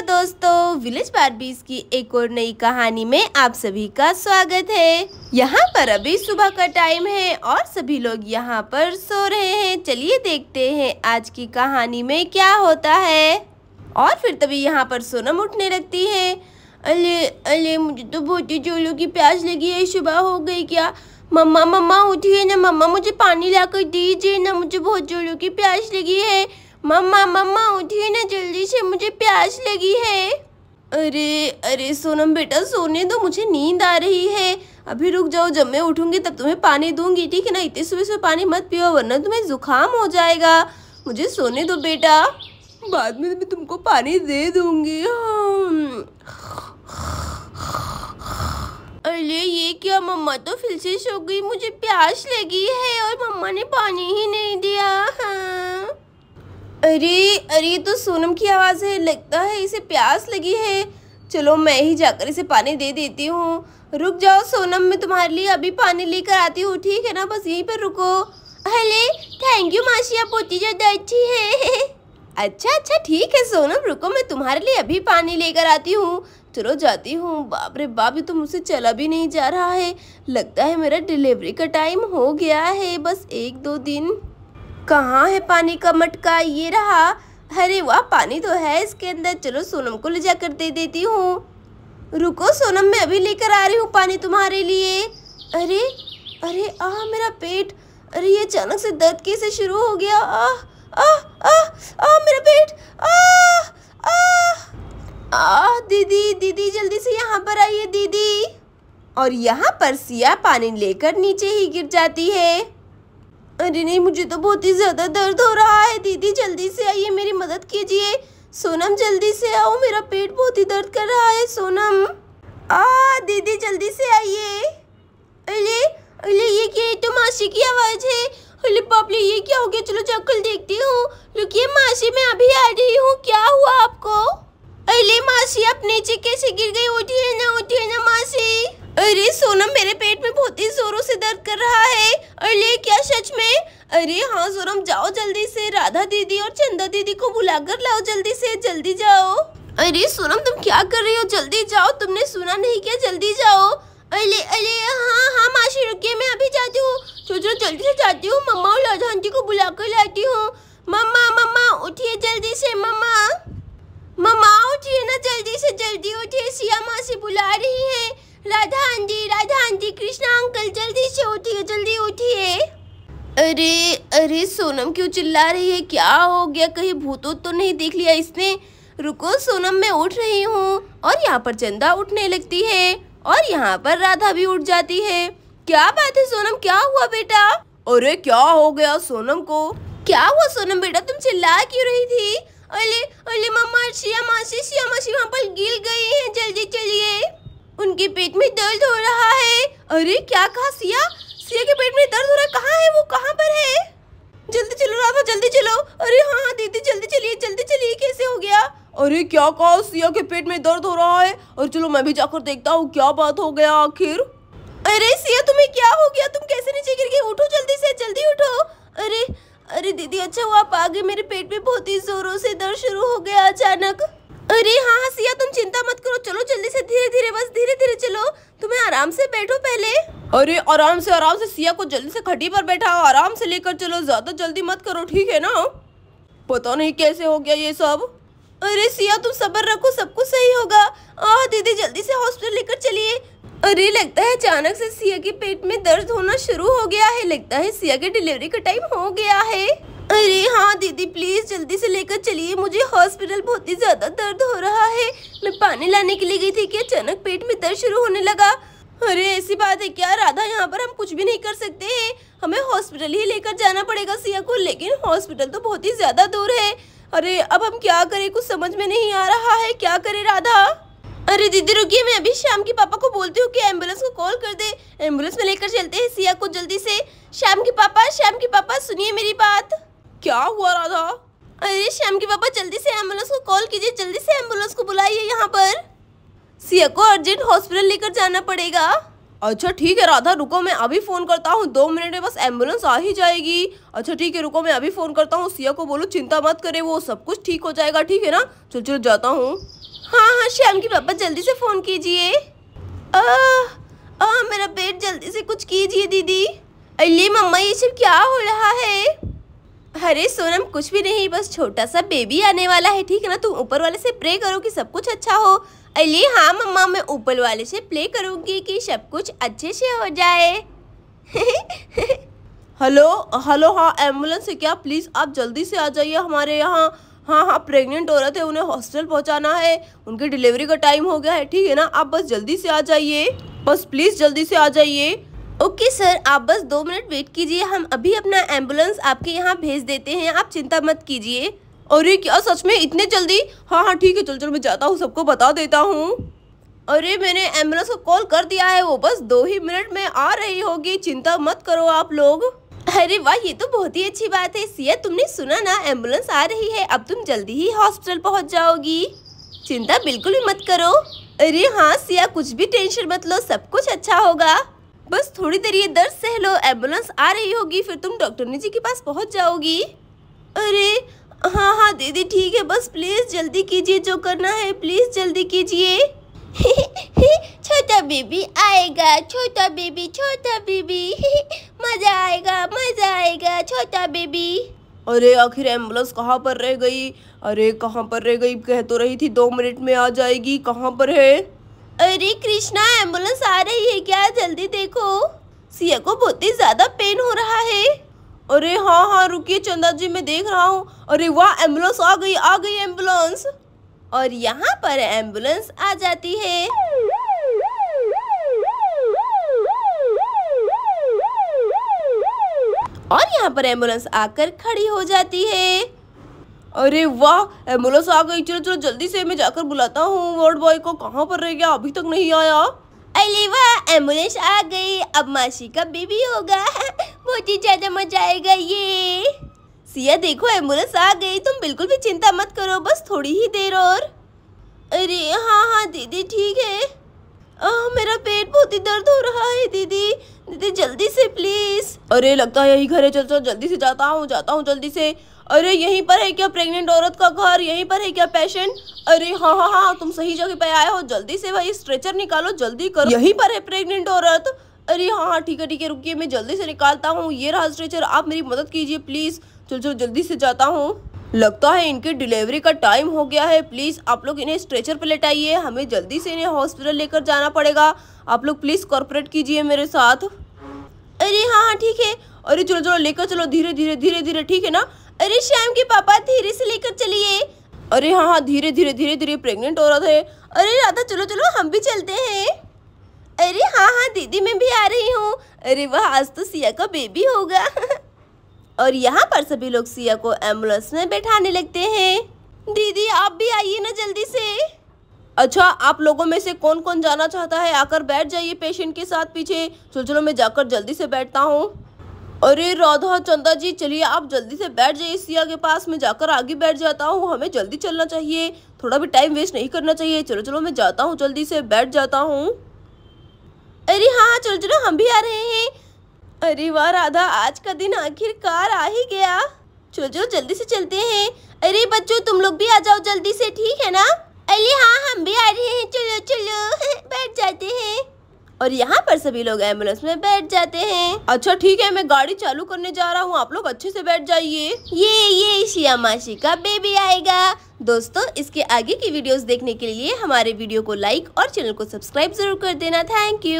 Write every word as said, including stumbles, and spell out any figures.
Hello दोस्तों, village बार्बीज की एक और नई कहानी में आप सभी का स्वागत है। यहाँ पर अभी सुबह का टाइम है और सभी लोग यहाँ पर सो रहे हैं। चलिए देखते हैं आज की कहानी में क्या होता है। और फिर तभी यहाँ पर सोनम उठने लगती है। अरे अरे मुझे तो बहुत ही जोरों की प्यास लगी है, सुबह हो गई क्या? मम्मा मम्मा उठिए ना, मम्मा मुझे पानी ला कर दीजिए ना, मुझे बहुत जोरों की प्यास लगी है। मम्मा मम्मा उठिए ना जल्दी से, मुझे प्यास लगी है। अरे अरे सोनम बेटा सोने दो, मुझे नींद आ रही है। अभी रुक जाओ, जब मैं उठूंगी तब तुम्हें पानी दूंगी, ठीक है ना? इतने सुबह सुबह पानी मत पियो वरना तुम्हें जुकाम हो जाएगा। मुझे सोने दो बेटा, बाद में मैं तुमको पानी दे दूंगी। अरे ये क्या, मम्मा तो फिर से सो गई, मुझे प्यास लगी है और मम्मा ने पानी ही नहीं दिया। हाँ। अरे अरे तो सोनम की आवाज़ है, लगता है इसे प्यास लगी है। चलो मैं ही जाकर इसे पानी दे देती हूँ। रुक जाओ सोनम, मैं तुम्हारे लिए अभी पानी लेकर आती हूँ, ठीक है ना? बस यहीं पर रुको। अरे थैंक यू मासी, आप बहुत ही ज़्यादा अच्छी है। अच्छा अच्छा ठीक है सोनम, रुको मैं तुम्हारे लिए अभी पानी लेकर आती हूँ। चलो जाती हूँ। बाप रे बाप, ये तो मुझसे चला भी नहीं जा रहा है। लगता है मेरा डिलीवरी का टाइम हो गया है, बस एक दो दिन। कहाँ है पानी का मटका? ये रहा। अरे वाह, पानी तो है इसके अंदर। चलो सोनम को ले जाकर दे देती हूँ। रुको सोनम, मैं अभी लेकर आ रही हूँ पानी तुम्हारे लिए। अरे अरे आ मेरा पेट, अरे ये अचानक से दर्द कैसे शुरू हो गया? आ आ आ आ मेरा पेट, आ आ आ। दीदी दीदी जल्दी से यहाँ पर आइए दीदी। और यहाँ पर सिया पानी लेकर नीचे ही गिर जाती है। अरे नहीं, मुझे तो बहुत ही ज़्यादा दर्द हो रहा है, दीदी जल्दी से आइए, मेरी मदद कीजिए। सोनम जल्दी से आओ, मेरा पेट बहुत ही दर्द कर रहा है। सोनम आ दीदी जल्दी से आइए। अरे अरे ये क्या है, तो मासी की आवाज़ है। अरे बाप रे, ये क्या हो गया? चलो जाकर देखती हूँ। रुकिए मासी, मैं अभी आ रही हूँ। क्या हुआ आपको? अरे मासी आप नीचे कैसे गिर गई? उठिए ना, उठिए ना मासी। अरे सोनम, मेरे पेट में बहुत ही जोरों से दर्द कर रहा है। अरे क्या सच में? अरे हाँ सोनम, जाओ जल्दी से, राधा दीदी और चंदा दीदी को बुलाकर लाओ, जल्दी से जल्दी जाओ। अरे सोनम तुम क्या कर रही हो? जल्दी जाओ, तुमने सुना नहीं क्या? जल्दी जाओ। अरे अरे हाँ हाँ मासी रुकिए, मैं अभी जाती हूँ। चलो जल्दी से जाती हूँ, मम्मा और राधा आंटी को बुला कर लाती हूँ। मम्मा मम्मा उठिए जल्दी से, मम्मा मम्मा उठिए ना जल्दी से, जल्दी उठिए, सिया मासी बुला रही है। Radha aunty, Radha aunty, Krishna uncle जल्दी से उठिए, जल्दी उठिए। अरे अरे सोनम क्यों चिल्ला रही है? क्या हो गया, कहीं भूतों तो नहीं देख लिया इसने? रुको सोनम, मैं उठ रही हूँ। और यहाँ पर चंदा उठने लगती है और यहाँ पर राधा भी उठ जाती है। क्या बात है सोनम, क्या हुआ बेटा? अरे क्या हो गया सोनम को? क्या हुआ सोनम बेटा, तुम चिल्ला क्यों रही थी? अरे अरे मम्मा, सिया मासी सिया मासी वहाँ पर गिर गई है, जल्दी चलिए, उनके पेट में दर्द हो रहा है। अरे क्या कहा सिया? सिया के पेट में दर्द हो रहा है, कहाँ है वो, कहाँ पर है? जल्दी चलो राधा, जल्दी चलो। अरे हाँ दीदी जल्दी चलिए, जल्दी चलिए, कैसे हो गया? अरे क्या कहा, सिया के पेट में दर्द हो रहा है और चलो मैं भी जाकर देखता हूँ क्या बात हो गया आखिर। अरे सिया तुम्हें क्या हो गया, तुम कैसे नीचे गिर गई? उठो जल्दी से, जल्दी उठो। अरे अरे दीदी अच्छा हुआ आप आ गए, मेरे पेट में बहुत ही जोरों से दर्द शुरू हो गया अचानक। अरे हाँ सिया तुम चिंता मत करो, चलो जल्दी से, धीरे धीरे, बस धीरे धीरे चलो, तुम्हें आराम से बैठो पहले। अरे आराम से आराम से, सिया को जल्दी से खटी पर बैठाओ, आराम से लेकर चलो, ज्यादा जल्दी मत करो, ठीक है ना? पता नहीं कैसे हो गया ये सब। अरे सिया तुम सब्र रखो, सब कुछ सही होगा। आह दीदी जल्दी से हॉस्पिटल लेकर चलिए। अरे लगता है अचानक से सिया के पेट में दर्द होना शुरू हो गया है, लगता है सिया के डिलीवरी का टाइम हो गया है। अरे हाँ दीदी प्लीज़ जल्दी से लेकर चलिए, मुझे हॉस्पिटल बहुत ही ज़्यादा दर्द हो रहा है। मैं पानी लाने के लिए गई थी कि अचानक पेट में दर्द शुरू होने लगा। अरे ऐसी बात है क्या राधा, यहाँ पर हम कुछ भी नहीं कर सकते हैं, हमें हॉस्पिटल ही लेकर जाना पड़ेगा सिया को, लेकिन हॉस्पिटल तो बहुत ही ज़्यादा दूर है। अरे अब हम क्या करें, कुछ समझ में नहीं आ रहा है, क्या करें राधा? अरे दीदी रुकिए, मैं अभी शाम की पापा को बोलती हूँ कि एम्बुलेंस को कॉल कर दे, एम्बुलेंस में लेकर चलते हैं सिया को जल्दी से। शाम के पापा, शाम के पापा सुनिए मेरी बात। क्या हुआ राधा? अरे श्याम के पापा जल्दी से एम्बुलेंस को कॉल कीजिए, जल्दी से एम्बुलेंस को बुलाइए, यहाँ पर सिया को अर्जेंट हॉस्पिटल लेकर जाना पड़ेगा। अच्छा ठीक है राधा, रुको मैं अभी फ़ोन करता हूँ, दो मिनट में बस एम्बुलेंस आ ही जाएगी। अच्छा ठीक है रुको, मैं अभी फ़ोन करता हूँ, सिया को बोलो चिंता मत करे, वो सब कुछ ठीक हो जाएगा, ठीक है ना? चलो चलो जाता हूँ। श्याम की पापा जल्दी से फ़ोन कीजिए। आ, आ, मेरा पेट, जल्दी से कुछ कीजिए दीदी। अरे मम्मा ये सब क्या हो रहा है? अरे सोनम कुछ भी नहीं, बस छोटा सा बेबी आने वाला है, ठीक है ना? तुम ऊपर वाले से प्रे करो कि सब कुछ अच्छा हो। अरे हाँ मम्मा, मैं ऊपर वाले से प्रे करूँगी कि सब कुछ अच्छे से हो जाए। हेलो हेलो, हाँ एम्बुलेंस है क्या? प्लीज़ आप जल्दी से आ जाइए हमारे यहाँ। हाँ हाँ प्रेग्नेंट औरत है, उन्हें हॉस्पिटल पहुँचाना है, उनकी डिलीवरी का टाइम हो गया है, ठीक है ना? आप बस जल्दी से आ जाइए, बस प्लीज़ जल्दी से आ जाइए। ओके सर, आप बस दो मिनट वेट कीजिए, हम अभी अपना एम्बुलेंस आपके यहाँ भेज देते हैं, आप चिंता मत कीजिए। अरे क्या सच में इतने जल्दी? हाँ हाँ ठीक है, चल चल मैं जाता हूँ, सबको बता देता हूँ। अरे मैंने एम्बुलेंस को कॉल कर दिया है, वो बस दो ही मिनट में आ रही होगी, चिंता मत करो आप लोग। अरे वाह, ये तो बहुत ही अच्छी बात है। सिया तुमने सुना ना, एम्बुलेंस आ रही है, अब तुम जल्दी ही हॉस्पिटल पहुंच जाओगी, चिंता बिल्कुल भी मत करो। अरे हाँ सिया, कुछ भी टेंशन मत लो, सब कुछ अच्छा होगा, बस थोड़ी देर ये दर्द सह लो, एम्बुलेंस आ रही होगी, फिर तुम डॉक्टरनी जी के पास पहुँच जाओगी। अरे हाँ हाँ दीदी ठीक है, बस प्लीज़ जल्दी कीजिए जो करना है, प्लीज़ जल्दी कीजिए। छोटा बेबी आएगा, छोटा बेबी, छोटा बेबी, मजा आएगा, मजा आएगा, छोटा बेबी। अरे आखिर एम्बुलेंस कहाँ पर रह गई? अरे कहाँ पर रह गई? कह तो रही थी दो मिनट में आ जाएगी, कहाँ पर है? अरे कृष्णा, एम्बुलेंस आ रही है क्या? जल्दी देखो, सिया को बहुत ही ज्यादा पेन हो रहा है। अरे हाँ हाँ रुकिए चंदा जी, मैं देख रहा हूँ। अरे वाह, एम्बुलेंस आ गई, आ गई एम्बुलेंस। और यहाँ पर एम्बुलेंस आ जाती है। और यहाँ पर एम्बुलेंस आकर खड़ी हो जाती है। अरे वाह, एम्बुलेंस आ गई, चलो चलो जल्दी से, मैं जाकर बुलाता हूँ वार्ड बॉय को, कहाँ पर रह गया, अभी तक नहीं आया। अरे वाह, एम्बुलेंस आ गई, अब मासी का बेबी होगा, बहुत ही ज्यादा मजा आएगा। ये सिया देखो, एम्बुलेंस आ गई, तुम बिल्कुल भी चिंता मत करो, बस थोड़ी ही देर और। अरे हाँ हाँ दीदी ठीक है। आ, मेरा पेट बहुत ही दर्द हो रहा है दीदी, दीदी जल्दी से प्लीज़। अरे लगता है यही घर है, चल चल जल्दी से जाता हूँ, जाता हूँ जल्दी से। अरे यहीं पर है क्या प्रेग्नेंट औरत का घर? यहीं पर है क्या पेशेंट? अरे हाँ हाँ हाँ, तुम सही जगह पर आए हो, जल्दी से भाई स्ट्रेचर निकालो, जल्दी करो, यहीं पर है प्रेग्नेंट औरत। अरे हाँ हाँ ठीक है ठीक है, रुकिए मैं जल्दी से निकालता हूँ, ये रहा स्ट्रेचर, आप मेरी मदद कीजिए प्लीज़। चलो चलो जल्दी से जाता हूँ, लगता है इनके डिलीवरी का टाइम हो गया है, प्लीज़ आप लोग इन्हें स्ट्रेचर पर लेटाइए, हमें जल्दी से इन्हें हॉस्पिटल लेकर जाना पड़ेगा, आप लोग प्लीज़ कॉर्पोरेट कीजिए मेरे साथ। अरे हाँ हाँ ठीक है, अरे चलो चलो लेकर चलो, धीरे धीरे धीरे धीरे, ठीक है ना? अरे श्याम के पापा धीरे से लेकर चलिए। अरे हाँ हाँ धीरे धीरे धीरे धीरे, प्रेग्नेंट औरत है। अरे राधा चलो चलो हम भी चलते हैं। अरे हाँ हाँ दीदी मैं भी आ रही हूँ। अरे वाह, आज तो सिया का बेबी होगा। और यहाँ पर सभी लोग सिया को एम्बुलेंस में बैठाने लगते हैं। दीदी आप भी आइए ना जल्दी से। अच्छा, आप लोगों में से कौन कौन जाना चाहता है, आकर बैठ जाइए पेशेंट के साथ पीछे। चलो चलो मैं जाकर जल्दी से बैठता हूँ। अरे राधा चंदा जी चलिए आप जल्दी से बैठ जाइए सिया के पास, मैं जाकर आगे बैठ जाता हूँ, हमें जल्दी चलना चाहिए, थोड़ा भी टाइम वेस्ट नहीं करना चाहिए। चलो चलो मैं जाता हूँ, जल्दी से बैठ जाता हूँ। अरे हाँ चलो चलो हम भी आ रहे हैं। अरे वाह राधा, आज का दिन आखिरकार आ ही गया, चलो चलो जल्दी से चलते हैं। अरे बच्चों तुम लोग भी आ जाओ जल्दी से, ठीक है ना? अरे हाँ हम भी आ रहे हैं, चलो चलो बैठ जाते हैं। और यहाँ पर सभी लोग एम्बुलेंस में बैठ जाते हैं। अच्छा ठीक है, मैं गाड़ी चालू करने जा रहा हूँ, आप लोग अच्छे से बैठ जाइए। ये ये सिया मासी का बेबी आएगा। दोस्तों इसके आगे की वीडियोस देखने के लिए हमारे वीडियो को लाइक और चैनल को सब्सक्राइब जरूर कर देना। Thank you.